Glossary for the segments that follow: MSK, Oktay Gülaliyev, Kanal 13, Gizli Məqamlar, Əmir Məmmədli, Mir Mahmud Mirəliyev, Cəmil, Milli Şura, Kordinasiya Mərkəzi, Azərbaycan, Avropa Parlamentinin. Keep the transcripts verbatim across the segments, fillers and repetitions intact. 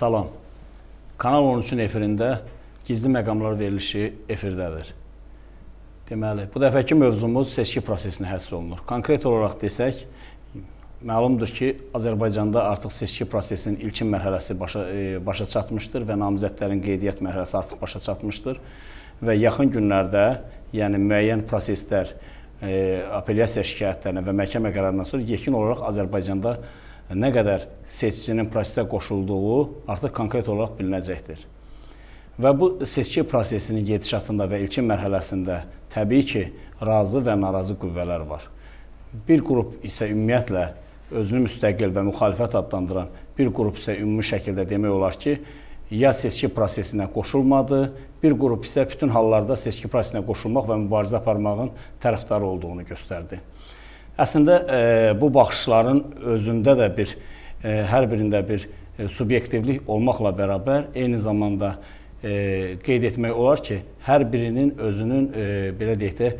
Salam. Kanal on üçün efirində gizli məqamlar verilişi efirdədir. Deməli, bu dəfəki mövzumuz seçki prosesinə həsr olunur. Konkret olaraq desək, məlumdur ki, Azərbaycanda artıq seçki prosesinin ilkin mərhələsi başa, e, başa çatmışdır və namizədlərin qeydiyyat mərhələsi artıq başa çatmışdır və yaxın günlərdə, yəni müəyyən proseslər e, apellyasiya şikayətlərinə və məhkəmə qərarından sonra yekin olaraq Azərbaycanda nə qədər seçicinin prosesə qoşulduğu artıq konkret olaraq bilinəcəkdir. Və bu seçki prosesinin gedişatında və ilkin mərhələsində təbii ki, razı və narazı qüvvələr var. Bir qrup isə ümumiyyətlə özünü müstəqil və müxalifət adlandıran bir qrup isə ümumi şəkildə demək olar ki, ya seçki prosesinə qoşulmadı, bir qrup isə bütün hallarda seçki prosesinə qoşulmaq və mübarizə aparmağın tərəfdarı olduğunu göstərdi. Əslində, bu baxışların özündə də bir, hər birində bir subyektivlik olmaqla bərabər, eyni zamanda qeyd etmək olar ki, hər birinin özünün, belə deyək də,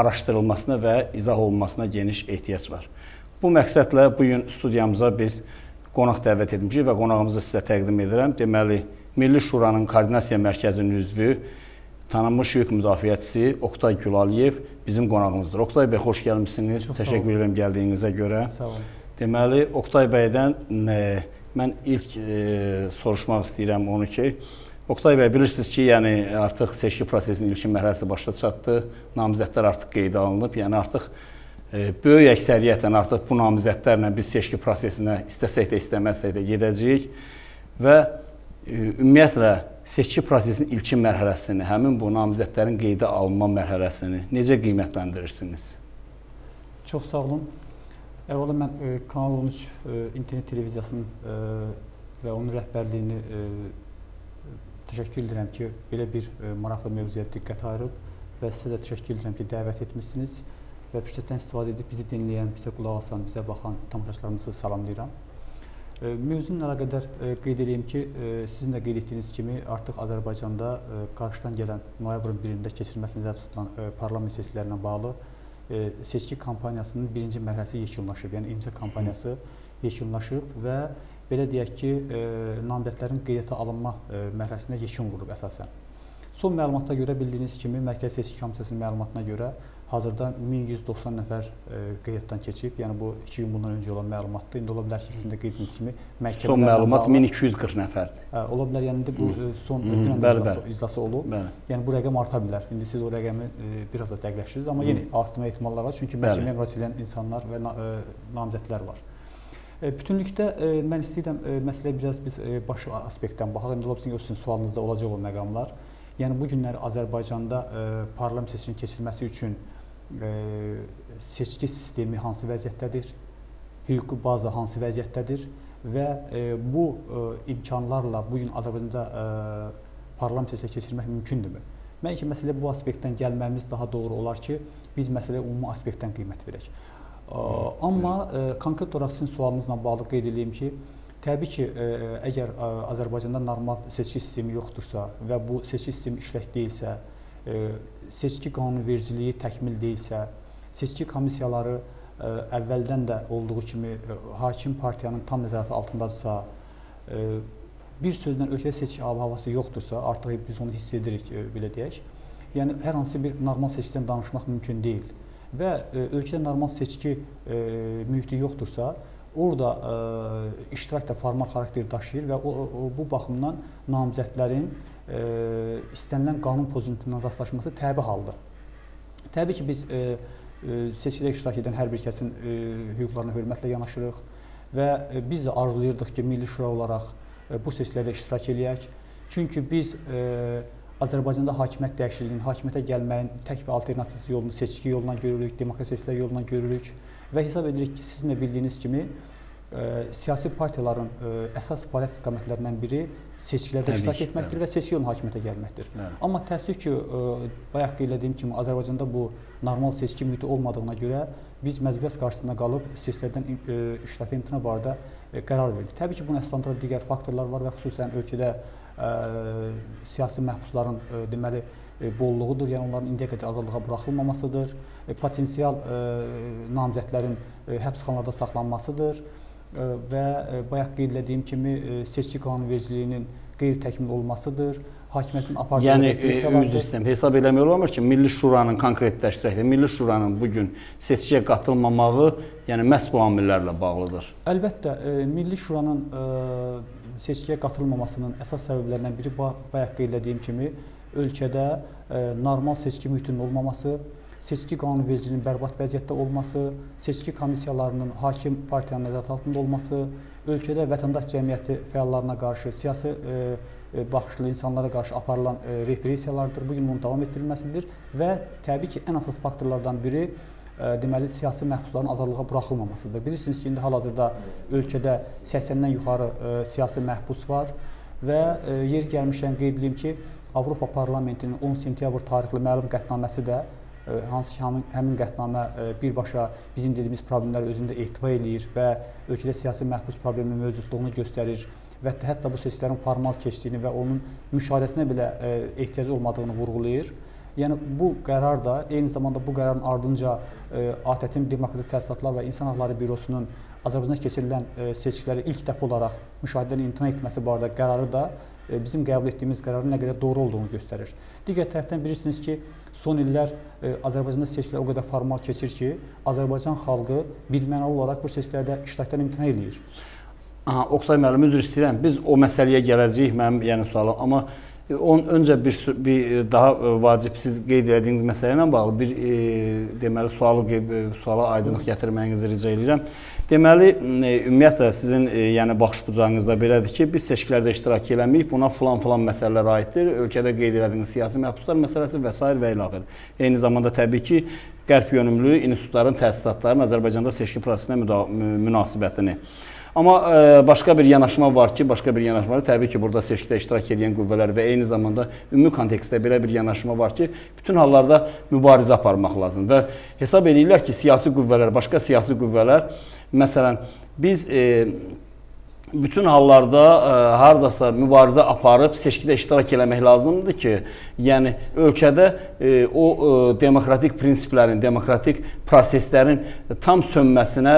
araşdırılmasına və izah olunmasına geniş ehtiyac var. Bu məqsədlə bugün studiyamıza biz qonaq dəvət etmişik və qonağımızı sizə təqdim edirəm. Deməli, Milli Şuranın Koordinasiya Mərkəzinin üzvü, tanınmış hüquq müdafiəçisi Oktay Gülaliyev bizim qonağımızdır. Oktay Bey, xoş gəlmişsiniz. Çox təşəkkür edirəm gəldiyinizə görə. Sağ olun. Deməli, Oktay Beydən e, mən ilk e, soruşmaq istəyirəm onu ki, Oktay Bey, bilirsiniz ki, yəni artıq seçki prosesinin ilkin mərhələsi başa çatdı, namizədlər artıq qeydə alınıb, yəni artıq e, böyük əksəriyyətlə artıq bu namizədlərlə biz seçki prosesinə istəsək də, istəməsək də gedəcəyik və e, ümumiyyətlə, seçki prosesinin ilkin mərhələsini, həmin bu namizədlərin qeydə alınma mərhələsini necə qiymətləndirirsiniz? Çox sağ olun. Əvvəla mən e, Kanal on üç e, internet televiziyasının e, və onun rəhbərliyini e, təşəkkür edirəm ki, belə bir e, maraqlı mövzuya diqqət ayırıb və sizə də təşəkkür edirəm ki, dəvət etmişsiniz və fürsətdən istifadə edib bizi dinləyən, bizə qulaq asan, bizə baxan tamaşaçılarımızı salamlayıram. Mövzunun əlaqədar qeyd edeyim ki, sizin də qeyd etdiyiniz kimi artıq Azərbaycanda qarşıdan gələn noyabrın birində keçirilməsi nəzərdə tutulan parlament seçkilərinə bağlı seçki kampaniyasının birinci mərhələsi yekunlaşıb, yəni imza kampaniyası yekunlaşıb və belə deyək ki, namizədlərin qeydiyyata alınma mərhələsinə yekun vurulub əsasən. Son məlumata görə bildiyiniz kimi Mərkəzi Seçki Komissiyasının məlumatına görə hazırda min yüz doxsan nəfər qeydiyyatdan keçib, yəni bu iki gün bundan öncə olan məlumatdır. İndi ola bilər ki, sizin də qeyd etdiyiniz kimi məhkəmələrlə son məlumat min iki yüz qırx nəfərdir. Ola bilər, yəni indi bu son iclası olub, yəni bu rəqəm arta bilər. İndi siz o rəqəmi biraz da dəqiqləşdiririz, amma yenə artıma ehtimalları var, çünki məhkəməyə müraciət edən insanlar və namizədlər var. Bütünlükdə mən istəyirəm, məsələ biraz biz baş aspektdən baxaq, indi ola bilsin ki, öz sizin sualınızda olacaq o məqamlar. Yəni bu günləri Azərbaycanda parlament seçkinin keçirilməsi üçün seçki sistemi hansı vəziyyətdədir, hüquqi baza hansı vəziyyətdədir və bu imkanlarla bugün Azərbaycanda parlament seçkisi keçirmək mümkündürmü? Məncə məsələ bu aspektdən gəlməyimiz daha doğru olar ki, biz məsələyə ümumi aspektdən qiymət verək. Amma konkret olaraq sizin sualınızla bağlı qeyd edeyim ki, təbii ki, əgər Azərbaycanda normal seçki sistemi yoxdursa və bu seçki sistemi işlək deyilsə, seçki qanunvericiliyi təkmil deyilsə, seçki komissiyaları ə, əvvəldən də olduğu kimi ə, hakim partiyanın tam nəzarəti altındadırsa, ə, bir sözlə ölkədə seçki ab-havası yoxdursa, artıq biz onu hiss edirik, ə, belə deyək. Yəni, hər hansı bir normal seçkidən danışmaq mümkün deyil və ə, ölkədə normal seçki ə, mühiti yoxdursa, orada ə, iştirak da formal xarakteri daşıyır və o, o, bu baxımdan namizədlərin E, istənilən qanun pozuntusundan rastlaşması təbii haldır. Təbii ki, biz e, e, seçkidə iştirak edən hər bir kəsin e, hüquqlarına hörmətlə yanaşırıq və e, biz də arzulayırdıq ki, Milli Şura olaraq e, bu seçkilərdə iştirak eləyək. Çünki biz e, Azərbaycanda hakimiyyət dəyişikliyinin, hakimiyyətə gəlməyin tək və alternativ yolunu seçki yolundan görürük, demokratik seçkilər yolundan görürük və hesab edirik ki, sizin də bildiyiniz kimi, E, siyasi partiyaların e, əsas fəaliyyət istiqamətlərindən biri seçkilərdə iştirak etməkdir və seçki yolunun hakimiyyətə gəlməkdir. Bəli. Amma təəssüf ki, e, bayaq qeyd etdiyim kimi Azərbaycanda bu normal seçki mühiti olmadığına görə biz məcburiyyət qarşısında qalıb seçkilərdən e, iştirak imtina barədə e, qərar verdik. Təbii ki, bunu əsaslandıran digər faktorlar var və xüsusən ölkədə e, siyasi məhbusların e, deməli e, bolluğudur, yəni onların indiyə qədər azadlığa buraxılmamasıdır, e, potensial e, namizədlərin e, həbsxanalarda saxlanmasıdır. və bayaq qeyd etdiyim kimi seçki qanunvericiliyinin qeyri-təkmil olmasıdır. Hakimiyyətin apardığı repressiya vardır. Yəni, üzr istəyirəm, hesab eləmək olmur ki, Milli Şuranın konkretləşdirək, Milli Şuranın bugün seçkiyə qatılmamağı, yəni məhz bu amillərlə bağlıdır. Əlbəttə, Milli Şuranın seçkiyə qatılmamasının əsas səbəblərindən biri bayaq qeyd etdiyim kimi ölkədə normal seçki mühitinin olmaması, seçki qanunvericiliyinin bərbat vəziyyətdə olması, seçki komissiyalarının hakim partiyanın nəzarət altında olması, ölkədə vətəndaş cəmiyyəti fəallarına qarşı, siyasi baxışlı insanlara qarşı aparılan repressiyalardır. Bugün bunun davam etdirilməsidir və təbii ki, ən əsas faktorlardan biri deməli, siyasi məhbusların azadlığa buraxılmamasıdır. Bilirsiniz ki, indi hal-hazırda ölkədə səksəndən yuxarı siyasi məhbus var və yer gəlmişdən qeyd edeyim ki, Avropa Parlamentinin on sentyabr tarixli məlum qətnaməsi də hansı ki, həmin qətnamə birbaşa bizim dediyimiz problemləri özündə ehtiva eləyir və ölkədə siyasi məhbus probleminin mövcudluğunu göstərir və hətta bu seçkilərin formal keçdiyini və onun müşahidəsinə belə ehtiyac olmadığını vurğulayır. Yəni, bu qərar da, eyni zamanda bu qərarın ardınca ATƏT-in Demokratik Təsisatlar və İnsan Haqları Bürosunun Azərbaycanda keçirilən seçkiləri ilk dəfə olaraq müşahidədən imtina etməsi barədə qərarı da bizim qəbul etdiyimiz qərarın nə qədər doğru olduğunu göstərir. Digər tərəfdən bilirsiniz ki, son illər Azərbaycanda seçkilər o qədər formal keçir ki, Azərbaycan xalqı birmənalı olaraq bu seçkilərdə iştirakdan imtina eləyir. Aha, Oktay müəllim, üzr istəyirəm, biz o məsələyə gələcəyik, mənim yəni sualım, amma öncə bir, bir daha vacib siz qeyd edədiyiniz məsələ ilə bağlı bir e, deməli, sualı, suala aydınlıq gətirməyinizi rica edirəm. Deməli, ümumiyyətlə, sizin yəni, baxış bucağınızda belədir ki, biz seçkilərdə iştirak eləməyik, buna filan-filan məsələlər aiddir, ölkədə qeyd edildiğiniz siyasi məhbuslar məsələsi və s. və ilaxır. Eyni zamanda təbii ki, qərb yönümlü institutların, təsisatların Azərbaycanda seçki prosesinə münasibətini. Amma başqa bir yanaşma var ki, başqa bir yanaşma var, təbii ki, burada seçkidə iştirak edən qüvvələr və eyni zamanda ümumi kontekstdə belə bir yanaşma var ki, bütün hallarda mübarizə aparmaq lazımdır. Və hesab edirlər ki, siyasi qüvvələr, başqa siyasi qüvvələr, məsələn, biz bütün hallarda haradasa mübarizə aparıb seçkidə iştirak eləmək lazımdır ki, yəni ölkədə o demokratik prinsiplərin, demokratik proseslərin tam sönməsinə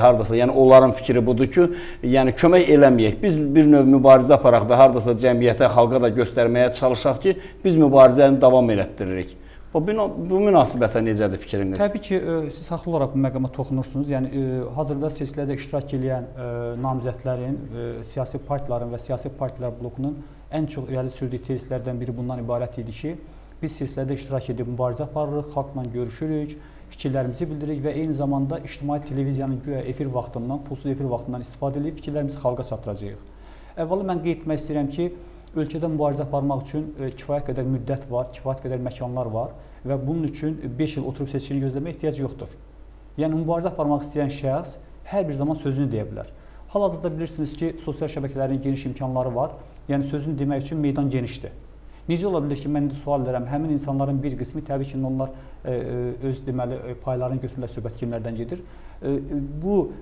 haradasa, yəni onların fikri budur ki, yəni kömək eləməyək. Biz bir növ mübarizə aparaq və haradasa cəmiyyətə, xalqa da göstərməyə çalışaq ki, biz mübarizəni davam elətdiririk. Bu münasibətə necədir fikriniz? Təbii ki, siz haqlı olaraq bu məqama toxunursunuz. Yəni, hazırda seçkilərdə iştirak edən namizədlərin, siyasi partiyaların və siyasi partilər blokunun ən çox irəli sürdüyü tezislərdən biri bundan ibarət idi ki, biz seçkilərdə iştirak edib mübarizə aparırıq, xalqla görüşürük, fikirlərimizi bildiririk və eyni zamanda ictimai televiziyanın güya efir vaxtından, pulsuz efir vaxtından istifadə edib fikirlərimizi xalqa çatdıracağıq. Əvvəla mən qeyd etmək istəyirəm ki, ölkədə mübarizə aparmaq üçün kifayət qədər müddət var, kifayət qədər məkanlar var və bunun üçün beş il oturub seçkini gözləmək ehtiyac yoxdur. Yəni, mübarizə aparmaq istəyən şəxs hər bir zaman sözünü deyə bilər. Hal-hazırda bilirsiniz ki, sosial şəbəkələrin geniş imkanları var, yəni sözünü demək üçün meydan genişdir. Necə ola bilir ki, mən indi sual edirəm, həmin insanların bir qismi, təbii ki, onlar öz deməli paylarını götürürlər, söhbət kimlərdən gedir. Bu,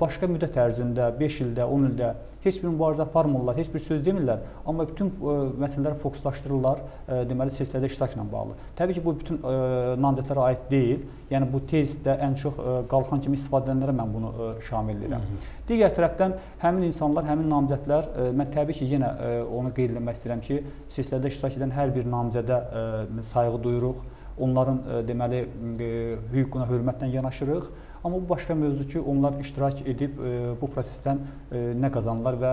başqa müddət ərzində, beş ildə, on ildə heç bir mübarizə aparmırlar, heç bir söz demirlər, amma bütün məsələləri fokuslaşdırırlar, deməli, seçkilərdə iştirakla bağlı. Təbii ki, bu bütün namizədlərə aid deyil, yəni bu tezdə ən çox qalxan kimi istifadə edənlərə mən bunu şamil edirəm. Digər tərəfdən, həmin insanlar, həmin namizədlər, mən təbii ki, yenə onu qeyd etmək istəyirəm ki, seçkilərdə iştirak edən hər bir namizədə sayğı duyuruq, onların deməli, hüququna hörmətlə yanaşırıq. Amma bu başqa mövzu ki, onlar iştirak edib bu prosesdən nə qazanırlar və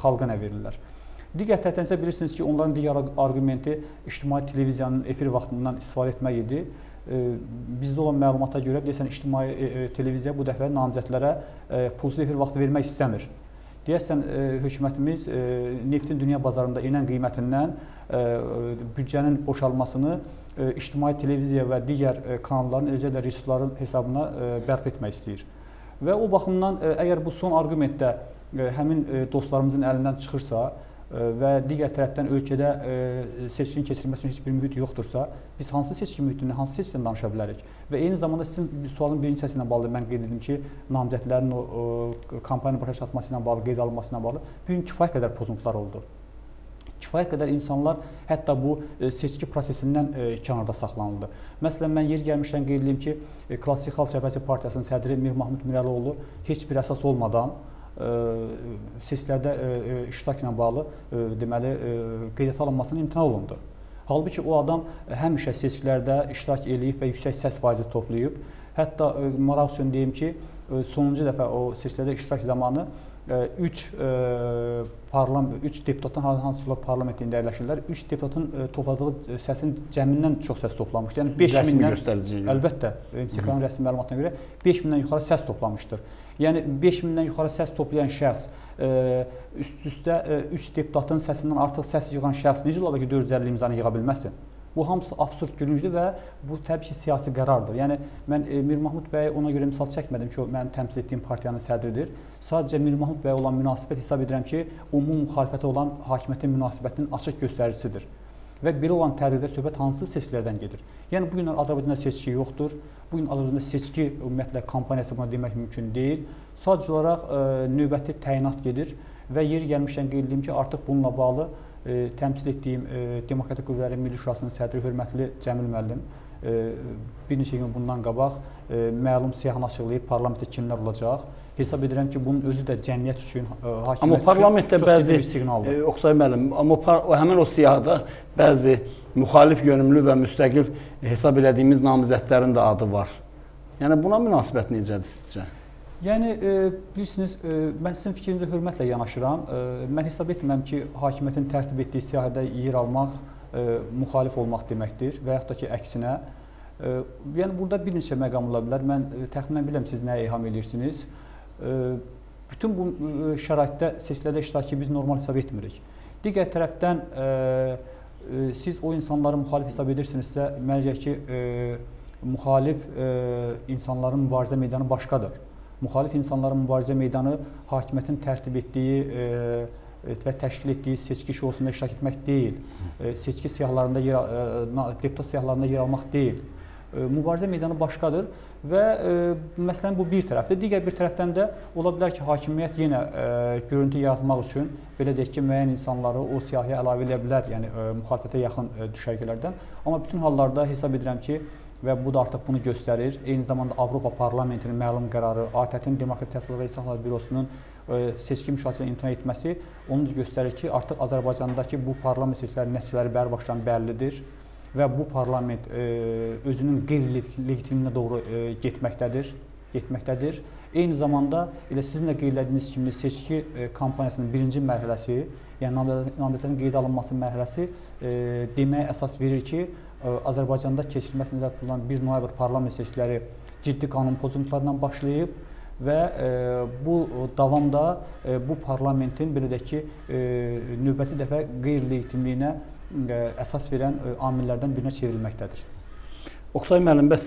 xalqa nə verirlər. Digər tərəfdən isə bilirsiniz ki, onların digər arqumenti ictimai televiziyanın efir vaxtından istifadə etmək idi. Bizdə olan məlumata görə, deyəsən, ictimai televiziya bu dəfə namizədlərə pulsuz efir vaxtı vermək istəmir. Deyəsən, hökumətimiz neftin dünya bazarında inən qiymətindən büdcənin boşalmasını ictimai televiziya və digər kanalların, eləcə də resursların hesabına bərpa etmək istəyir. Və o baxımdan, əgər bu son arqumentdə həmin dostlarımızın əlindən çıxırsa və digər tərəfdən ölkədə seçkinin keçirilməsinin heç bir mühit yoxdursa, biz hansı seçki mühitini, hansı seçkidən danışa bilərik? Və eyni zamanda sizin sualın birinci səsindən bağlı mən qeyd edim ki, namizədlərin kampaniyanın başa çatması ilə bağlı, qeyd alınmasına bağlı bugün kifayət qədər pozuntular oldu. Kifayət qədər insanlar hətta bu seçki prosesindən kənarda saxlanıldı. Məsələn, mən yer gəlmişdən qeyd edeyim ki, Klassik Xalq Cəbhəsi Partiyasının sədri Mir Mahmud Mirəliyev heç bir əsas olmadan SESlərdə iştirak ilə bağlı deməli qeydiyyata alınmasına imtina olundu. Halbuki o adam həmişə seçkilərdə iştirak eləyib və yüksək səs faizi toplayıb. Hətta maraq üçün deyim ki, sonuncu dəfə o seçkilərdə iştirak zamanı üç deputatın hansısa parlament yerləşirlər, üç deputatın topladığı səsin cəmindən çox səs toplamışdır. Yəni beş mindən, əlbəttə, M S K-nın rəsmi məlumatına görə beş mindən yuxarı səs toplamışdır. Yəni beş mindən yuxarı səs toplayan şəxs, üst-üstə üç deputatın səsindən artıq səs yığan şəxs necə ola ki dörd yüz əlli imzanı yığa bilməzsin? Bu hamısı absurd gülüncdür və bu təbii ki siyasi qərardır. Yəni mən Mir Mahmud bəyə ona görə misal çəkmədim ki, o mən təmsil etdiyim partiyanın sədridir. Sadəcə Mir Mahmud bəyə olan münasibət hesab edirəm ki, ümumi müxalifətə olan hakimiyyətin münasibətinin açıq göstəricisidir. Və belə olan təqdirdə söhbət hansı seçkilərdən gedir? Yəni bu günlər Azərbaycanda seçki yoxdur. Bu gün Azərbaycanda seçki ümumiyyətlə kampaniyası buna demək mümkün deyil. Sadəcə olaraq növbəti təyinat gedir və yeri gəlmişdən qeyd edim ki, artıq bununla bağlı təmsil etdiyim Demokratik Qüvvələrin Milli Şurasının sədri hörmətli Cəmil müəllim bir neçə gün bundan qabaq məlum siyahını açıqlayıb parlamentdə kimlər olacaq. Hesab edirəm ki, bunun özü də cəmiyyət üçün, hakimiyyət üçün çox ciddi bir siqnaldır. Oktay müəllim, amma həmin o siyahıda bəzi müxalif yönümlü və müstəqil hesab elədiyimiz namizədlərin də adı var. Yəni buna münasibət necədir sizcə? Yəni, bilirsiniz, mən sizin fikrinizə hörmətlə yanaşıram. Mən hesab etmirəm ki, hakimiyyətin tərtib etdiyi siyahıda yer almaq, müxalif olmaq deməkdir və yaxud da ki, əksinə. Yəni, burada bir neçə məqam ola bilər. Mən təxminən biləm siz nəyə eyham edirsiniz. Bütün bu şəraitdə, seçkilərdə iştirakı biz normal hesab etmirik. Digər tərəfdən, siz o insanları müxalif hesab edirsinizsə, mənə deyək ki, müxalif insanların mübarizə meydanı başqadır. Müxalif insanların mübarizə meydanı hakimiyyətin tərtib etdiyi və təşkil etdiyi seçki şousunda iştirak etmək deyil, seçki siyahlarında, deputat siyahlarında yer almaq deyil. Mübarizə meydanı başqadır və məsələn bu bir tərəfdir. Digər bir tərəfdən də ola bilər ki, hakimiyyət yenə görüntü yaratmaq üçün belə deyək ki, müəyyən insanları o siyahıya əlavə eləyə bilər, yəni müxalifətə yaxın düşərgələrdən. Amma bütün hallarda hesab edirəm ki, və bu da artıq bunu göstərir. Eyni zamanda Avropa Parlamentinin məlum qərarı, ATİM-in Demokratik Təhsil və İslahatlar Bürosunun seçki müşahidəsini imtina etməsi onu göstərir ki, artıq Azərbaycandakı bu parlament seçkilərinin nəticələri bəri başdan bəllidir və bu parlament özünün qeyri-legitiminə doğru getməkdədir. getməkdədir. Eyni zamanda elə sizin də qeyd etdiyiniz kimi seçki kampaniyasının birinci mərhələsi, yəni namizədlərin qeydə alınması mərhələsi deməyə əsas verir ki, Azərbaycanda keçirilməsi nəzərdə tutulan birinci noyabr parlament seçkiləri ciddi qanun pozuntularından başlayıb və bu davamda bu parlamentin belə deyək ki, növbəti dəfə qeyri-legitimliyinə əsas verən amillərdən birinə çevrilməkdədir. Oktay müəllim, bəs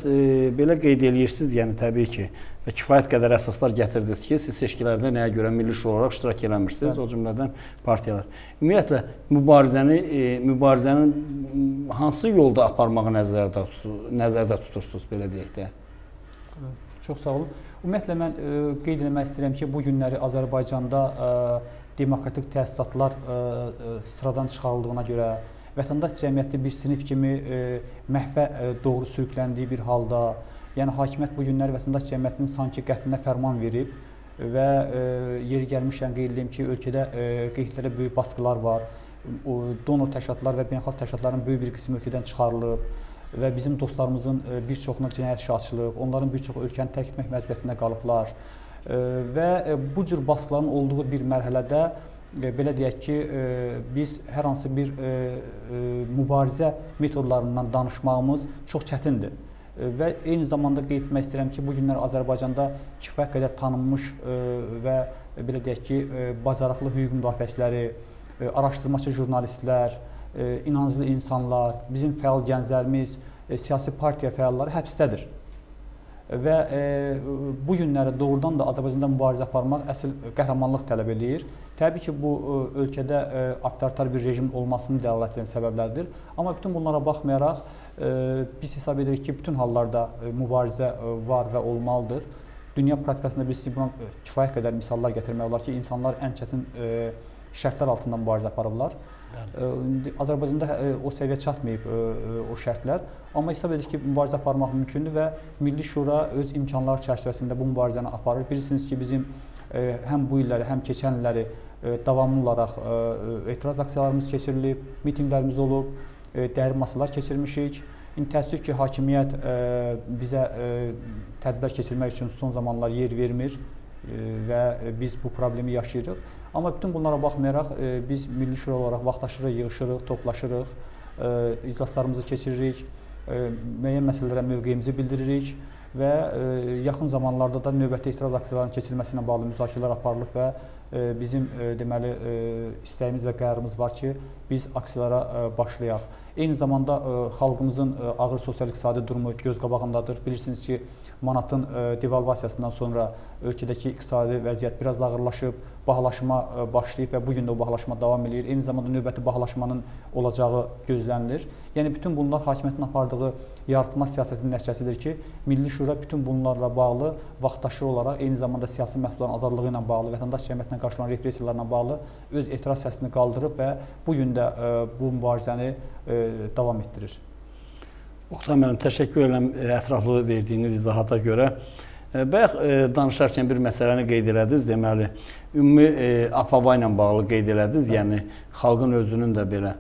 belə qeyd edirsiniz, yəni təbii ki, və kifayət qədər əsaslar gətirdiniz ki, siz seçkilərdə nəyə görə milli şura olaraq iştirak eləmirsiniz, o cümlədən partiyalar. Ümumiyyətlə, mübarizənin hansı yolda aparmağı nəzərdə tutursunuz, belə deyək də? Çox sağ olun. Ümumiyyətlə, mən qeyd etmək istəyirəm ki, bu günləri Azərbaycanda demokratik təsisatlar sıradan çıxarıldığına görə, vətəndaş cəmiyyətli bir sinif kimi məhvə doğru sürükləndiyi bir halda, yəni hakimiyyət bu günlər vətəndaş cəmiyyətinin sanki qətlinə fərman verib və yeri gəlmişən qeyd edeyim ki, ölkədə qeydlərə böyük baskılar var, donor təşkilatlar və beynəlxalq təşkilatların böyük bir qismi ölkədən çıxarılıb və bizim dostlarımızın bir çoxuna cinayət işi açılıb, onların bir çox ölkəni tərk etmək məcburiyyətində qalıblar və bu cür baskıların olduğu bir mərhələdə belə deyək ki, biz hər hansı bir mübarizə metodlarından danışmağımız çox çətindir və eyni zamanda qeyd etmək istəyirəm ki, bu günlər Azərbaycanda kifayət qədər tanınmış və belə deyək ki, bacarıqlı hüquq müdafiəçiləri, araşdırmaçı jurnalistlər, inanclı insanlar, bizim fəal gənclərimiz, siyasi partiya fəalları həbsdədir. Və bu günlərə doğrudan da Azərbaycanda mübarizə aparmaq əsl qəhrəmanlıq tələb eləyir. Təbii ki, bu ölkədə avtoritar bir rejim olmasını dəlalət edən səbəblərdir. Amma bütün bunlara baxmayaraq, biz hesab edirik ki, bütün hallarda mübarizə var və olmalıdır. Dünya praktikasında biz buna kifayət qədər misallar gətirmək olar ki, insanlar ən çətin şərtlər altında mübarizə aparırlar. Azərbaycanda o səviyyə çatmayıb o şərtlər, amma hesab edir ki, mübarizə aparmaq mümkündür və Milli Şura öz imkanları çərçivəsində bu mübarizəni aparır. Bilirsiniz ki, bizim həm bu illəri, həm keçən illəri davamlı olaraq etiraz aksiyalarımız keçirilib, mitinglərimiz olub, dərin masalar keçirmişik. İndi təəssüf ki, hakimiyyət bizə tədbirlər keçirmək üçün son zamanlar yer vermir və biz bu problemi yaşayırıq. Amma bütün bunlara baxmayaraq biz Milli Şura olaraq vaxtlaşırıq, yığışırıq, toplaşırıq, iclaslarımızı keçiririk, müəyyən məsələlərə mövqeyimizi bildiririk və yaxın zamanlarda da növbəti etiraz aksiyalarının keçirilməsi ilə bağlı müzakirələr aparılıb və bizim deməli istəyimiz və qərarımız var ki, biz aksiyalara başlayaq. Eyni zamanda xalqımızın ağır sosial-iqtisadi durumu göz qabağındadır. Bilirsiniz ki, manatın devalvasiyasından sonra ölkədəki iqtisadi vəziyyət biraz da ağırlaşıb, bahalaşma başlayıb və bugün də o bahalaşma davam edir. Eyni zamanda növbəti bahalaşmanın olacağı gözlənilir. Yəni, bütün bunlar hakimiyyətin apardığı yaratma siyasətinin nəticəsidir ki, Milli Şura bütün bunlarla bağlı vaxtdaşı olaraq, eyni zamanda siyasi məhbusların azadlığı ilə bağlı, vətəndaş cəmiyyətinə qarşılanan repressiyalarla bağlı öz etiraz səsini qaldırıb və bugün də bu mübarizəni davam etdirir. Oktay müəllim, təşəkkür edirəm ətraflı verdiyiniz izahata görə. Bayaq danışarkən bir məsələni qeyd elədiniz, deməli, ümumi APAVA ilə bağlı qeyd elədiniz, yəni xalqın özünün də belə,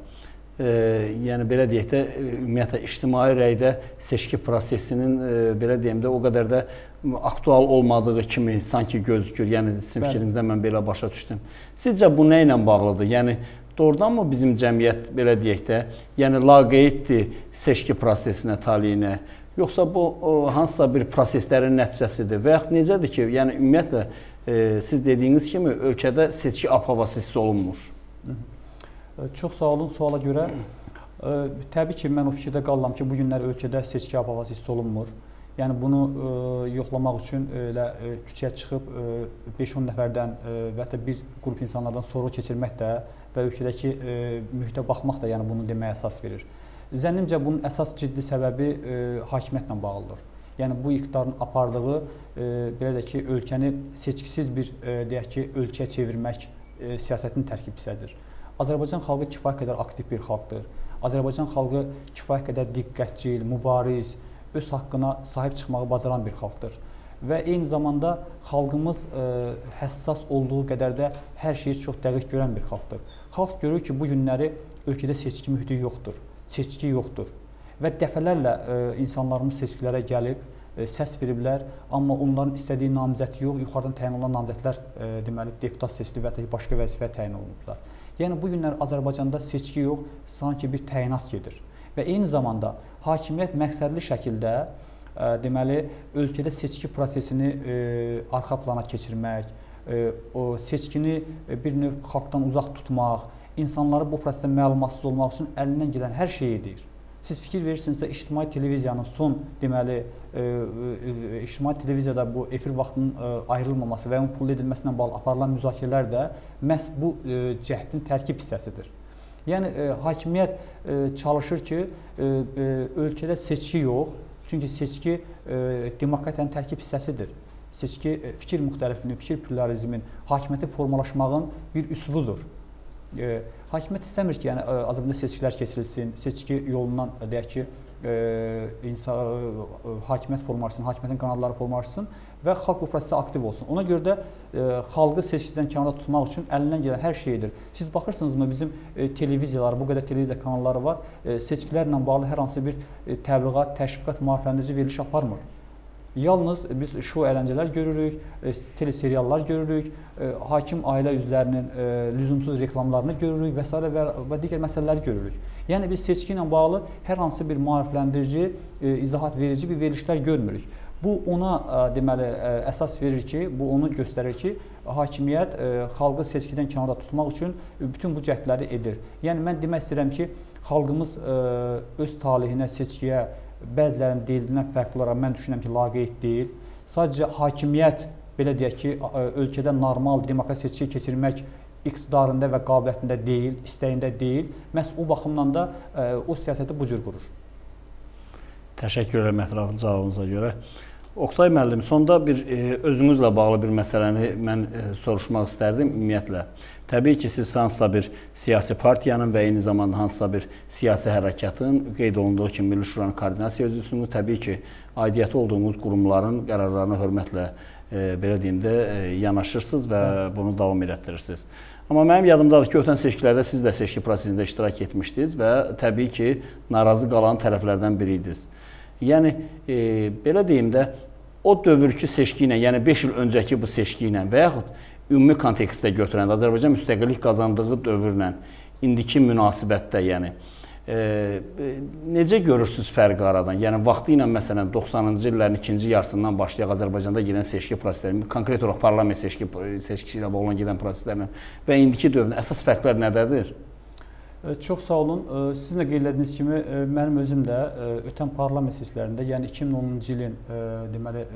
yəni belə deyək də, ümumiyyətlə, ictimai rəydə seçki prosesinin belə deyəm də o qədər də aktual olmadığı kimi sanki gözükür, yəni sizin fikrinizdən mən belə başa düşdüm. Sizcə bu nə ilə bağlıdır? Yəni, doğrudan mı bizim cəmiyyət, belə deyək də, yəni laqeyddir seçki prosesinə, taleyinə, yoxsa bu hansısa bir proseslərin nəticəsidir və yaxud necədir ki, yəni ümumiyyətlə, siz dediyiniz kimi ölkədə seçki apavası hiss olunmur? Çox sağ olun suala görə. Təbii ki, mən o fikirdə qalıram ki, bu günlər ölkədə seçki apavası hiss olunmur. Yəni, bunu yoxlamaq üçün küçəyə çıxıb beş on nəfərdən və hətta bir qrup insanlardan soru keçirmək də və ölkədəki mühitə baxmaq da bunu deməyə əsas verir. Zənnimcə, bunun əsas ciddi səbəbi hakimiyyətlə bağlıdır. Yəni, bu iqtidarın apardığı ölkəni seçkisiz bir ölkəyə çevirmək siyasətinin tərkib hissədir. Azərbaycan xalqı kifayət qədər aktiv bir xalqdır. Azərbaycan xalqı kifayət qədər diqqətcil, mübariz, öz haqqına sahib çıxmağı bacaran bir xalqdır və eyni zamanda xalqımız həssas olduğu qədər də hər şeyi çox dəqiq görən bir xalqdır. Xalq görür ki, bu günləri ölkədə seçki mühiti yoxdur, seçki yoxdur və dəfələrlə insanlarımız seçkilərə gəlib, səs veriblər, amma onların istədiyi namizəd yox, yuxarıdan təyin olunan namizədlər deputat seçdi və başqa vəzifəyə təyin olunublar. Yəni, bu günlər Azərbaycanda seçki yox, sanki bir təyinat gedir. Və eyni zamanda hakimiyyət məqsədli şəkildə ölkədə seçki prosesini arxa plana keçirmək, seçkini bir növ xalqdan uzaq tutmaq, insanları bu prosesdə məlumatsız olmaq üçün əlindən gələn hər şey edir. Siz fikir verirsinizsə, ictimai televiziyanın son, deməli, ictimai televiziyada bu efir vaxtının ayrılmaması və onun pul edilməsindən bağlı aparılan müzakirələr də məhz bu cəhdin tərkib hissəsidir. Yəni, hakimiyyət çalışır ki, ölkədə seçki yox, çünki seçki demokratiyanın tərkib hissəsidir. Seçki fikir müxtəlifliyinin, fikir pluralizmin, hakimiyyəti formalaşmağın bir üsuludur. Hakimiyyət istəmir ki, Azərbaycanda seçkilər keçirilsin, seçki yolundan, deyək ki, hakimiyyət formalaşsın, hakimiyyətin qanadları formalaşsın və xalq bu prosesdə aktiv olsun. Ona görə də xalqı seçkidən kənarda tutmaq üçün əlindən gələn hər şeydir. Siz baxırsınızmı, bizim televiziyalar, bu qədər televiziya kanalları var, seçkilərlə bağlı hər hansı bir təbliğat, təşviqat, maarifləndirici veriliş aparmır. Yalnız biz şou əyləncələr görürük, teleseriallar görürük, hakim ailə üzvlərinin lüzumsuz reklamlarını görürük və s. və digər məsələləri görürük. Yəni, biz seçki ilə bağlı hər hansı bir maarifləndirici, izahat verici bir verilişlər görmürük. Bu, ona əsas verir ki, bu onu göstərir ki, hakimiyyət xalqı seçkidən kənarda tutmaq üçün bütün bu cəhdləri edir. Yəni, mən demək istəyirəm ki, xalqımız öz talehinə, seçkiyə, bəzilərinin deyildiyindən fərqli olaraq mən düşünürəm ki, laqeyd deyil. Sadəcə hakimiyyət, belə deyək ki, ölkədə normal demokratik seçki keçirmək iqtidarında və qabiliyyətində deyil, istəyində deyil. Məhz o baxımdan da o siyasəti bu cür qurur. Təşəkkür edirəm ətraflı cavabınıza görə. Oktay müəllim, sonda özünüzlə bağlı bir məsələni mən soruşmaq istərdim ümumiyyətlə. Təbii ki, siz hansısa bir siyasi partiyanın və eyni zamanda hansısa bir siyasi hərəkatın qeyd olunduğu kimi Milli Şuranın koordinasiya üzvüsünüz, təbii ki, aidiyyəti olduğunuz qurumların qərarlarına hörmətlə belə deyim də, yanaşırsınız və bunu davam elətdirirsiniz. Amma mənim yadımdadır ki, ötən seçkilərdə siz də seçki prosesində iştirak etmişdiniz və təbii ki, narazı qalan tərəflərdən biriydiniz. Yəni, e, belə deyim də, o dövrki seçki ilə, yəni beş il öncəki bu seçki ilə və yaxud ümumi kontekstdə götürəndə, Azərbaycan müstəqillik qazandığı dövrlə, indiki münasibətdə, yəni, Ee, necə görürsünüz fərqi aradan? Yəni, vaxtı ilə, məsələn, doxsanıncı illərin ikinci yarısından başlayaq Azərbaycanda gedən seçki proseslərini, konkret olaraq parlament seçki, seçkisi ilə bağlı gedən proseslərini və indiki dövrdə əsas fərqlər nədədir? Çox sağ olun. Sizin də qeyd etdiyiniz kimi, mənim özüm də ötən parlament seçkilərində, yəni iki min onuncu ilin, deməli,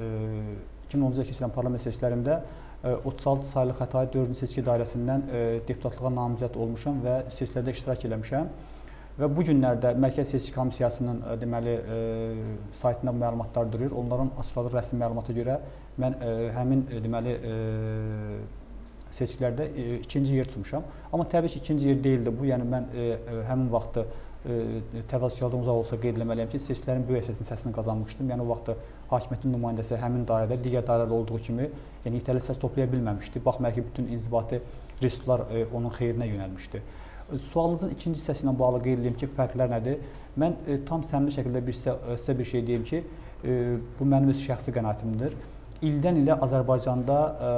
iki min onuncu keçirilən parlament seçkilərində otuz altı saylı Xətai dördüncü seçki dairəsindən deputatlığa namizəd olmuşam və seçkilərdə iştirak eləmişəm. Və bu günlərdə Mərkəz Seçki Komissiyasının deməli, e, saytında məlumatlar durur. Onların açıqladığı rəsmi məlumata görə mən e, həmin deməli, e, seçkilərdə e, ikinci yer tutmuşam. Amma təbii ki, ikinci yer deyildi bu. Yəni, mən e, həmin vaxtı e, təvazükarlıqdan uzaq olsa qeyd eləməliyəm ki, seçkilərin böyük hissəsinin səsini qazanmışdım. Yəni, o vaxtı hakimiyyətin nümayəndəsi həmin dairədə, digər dairədə olduğu kimi yəni, yetərli səs toplaya bilməmişdi. Baxmayaraq ki, bütün inzibati resurslar e, onun xeyrinə yönəlmişdi. Sualınızın ikinci hissəsi ilə bağlı qeyd edeyim ki, fərqlər nədir? Mən e, tam səmimi şəkildə bir, sizə bir şey deyim ki, e, bu mənim öz şəxsi qənaətimdir. İldən ilə Azərbaycanda e,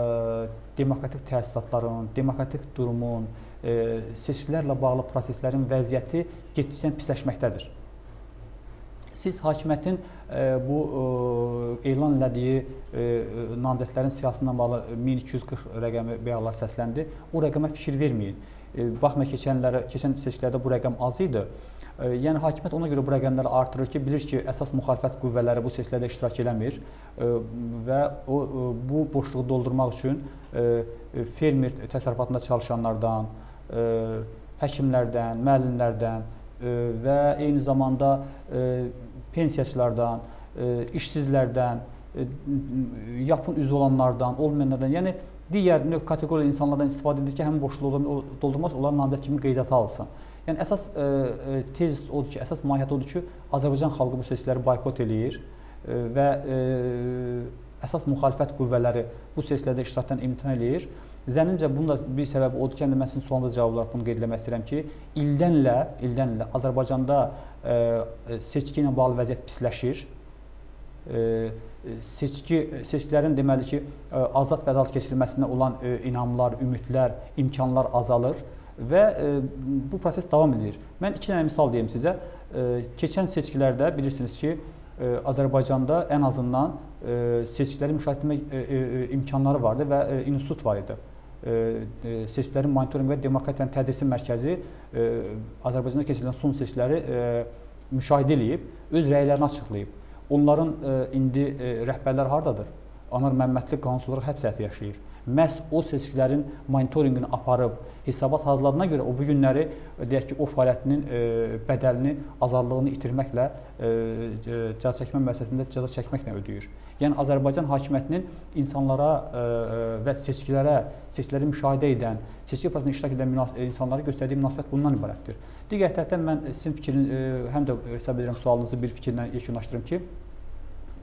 demokratik təsisatların, demokratik durumun, e, seçkilərlə bağlı proseslərin vəziyyəti getdikcə pisləşməkdədir. Siz hakimiyyətin e, bu e, elan elədiyi e, namizədlərin siyasından bağlı min iki yüz qırx rəqəmi bəyanlar səsləndi, o rəqəmə fikir verməyin. Baxma, keçən seçkilərdə bu rəqəm az idi. Yəni, hakimiyyət ona görə bu rəqəmləri artırır ki, bilir ki, əsas müxalifət qüvvələri bu seçkilərdə iştirak eləmir və o, bu boşluğu doldurmaq üçün fermer təsərrüfatında çalışanlardan, həkimlərdən, müəllimlərdən və eyni zamanda pensiyaçılardan, işsizlərdən, yapın üzv olanlardan, olmayanlardan, yəni, digər növ kateqoriya insanlardan istifadə edir ki, həmin boşluğu doldurmaq üçün onların namizəd kimi qeydiyyata alsın. Yəni, əsas e, tez odur ki, əsas mahiyyət odur ki, Azərbaycan xalqı bu seçkiləri boykot eləyir e, və e, əsas müxalifət qüvvələri bu seçkilərdə iştirakdan imtina eləyir. Zənnimcə, bunun da bir səbəbi odur ki, həm də mən sizin sualınıza cavab olaraq bunu qeyd etmək istəyirəm ki, ildən ilə, ildən ilə Azərbaycanda e, seçki ilə bağlı vəziyyət pisləşir. Seçki, seçkilərin deməli ki, azad və ədalət keçirilməsinə olan inamlar, ümidlər, imkanlar azalır və bu proses davam edir. Mən iki dənə misal deyim sizə. Keçən seçkilərdə bilirsiniz ki, Azərbaycanda ən azından seçkiləri müşahidə etmək imkanları vardı və institut var idi. SESLƏRİN MONITORİNQ VƏ DEMOKRATİYA TƏDRİSI MərkəZİ Azərbaycanda keçirilən son seçkiləri müşahidə eləyib, öz rəylərini açıqlayıb. Onların e, indi e, rəhbərlər hardadır? Əmir Məmmədli qanunsuz olaraq həbs həbsdə yaşayır. Məhz o seçkilərin monitorinqini aparıb, hesabat hazırladığına görə o bu günləri deyək ki, o fəaliyyətinin e, bədəlini, azadlığını itirməklə, e, cəza çəkmə müəssisəsində cəza çəkməklə ödəyir. Yəni Azərbaycan hakimiyyətinin insanlara e, və seçkilərə, seçkiləri müşahidə edən, seçki prosesində iştirak edən insanlara göstərdiyi münasibət bundan ibarətdir. Digər tərəfdən mən sizin fikrin, e, həm də hesab edirəm sualınızı bir fikirlə yekunlaşdırım ki,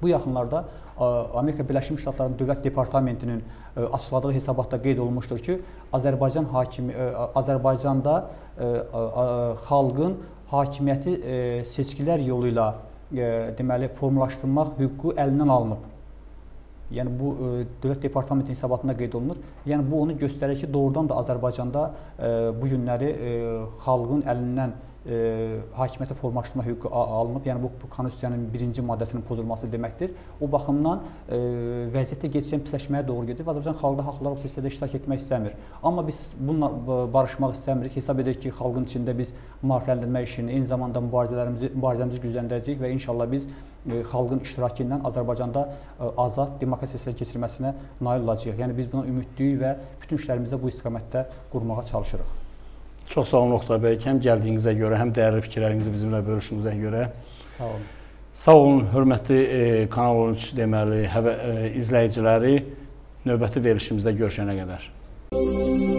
bu yaxınlarda Amerika Birleşmiş Devletlerinin Dövlət Departamentinin açıqladığı hesabatda qeyd olunmuşdur ki, Azərbaycan hakimi, Azərbaycanda xalqın hakimiyyəti seçkilər yolu ilə deməli, formalaşdırmaq hüququ əlindən alınıb. Yəni, bu Dövlət Departamentinin hesabatında qeyd olunur. Yəni, bu onu göstərir ki, doğrudan da Azərbaycanda bu günləri xalqın əlindən E, hakimiyyəti formalaşdırma hüququ alınıb, yəni bu, bu konstitusiyanın birinci maddəsinin pozulması deməkdir. O baxımdan e, vəziyyətdə getişən pisləşməyə doğru gedir və Azərbaycan xalqda haqlı olaraq seçkilərdə iştirak etmək istəmir. Amma biz bununla barışmaq istəmirik, hesab edirik ki, xalqın içində biz maarifləndirmə işini, eyni zamanda mübarizələrimizi, mübarizəmizi gücləndirəcəyik və inşallah biz e, xalqın iştirakı ilə Azərbaycanda e, azad demokratik seçkilər keçirilməsinə nail olacağıq. Yəni biz buna ümidliyik və bütün işlərimizdə bu istiqamətdə qurmağa çalışırıq. Çox sağ olun Oktay bəy, həm gəldiyinizə görə, həm dəyərli fikirlərinizi bizimlə bölüşdüyünüzə görə. Sağ olun. Sağ olun, hörmətli e, Kanal on üç deməli, həvə, e, izləyiciləri, növbəti verilişimizdə görüşənə qədər.